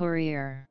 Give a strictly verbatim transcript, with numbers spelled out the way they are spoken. courier.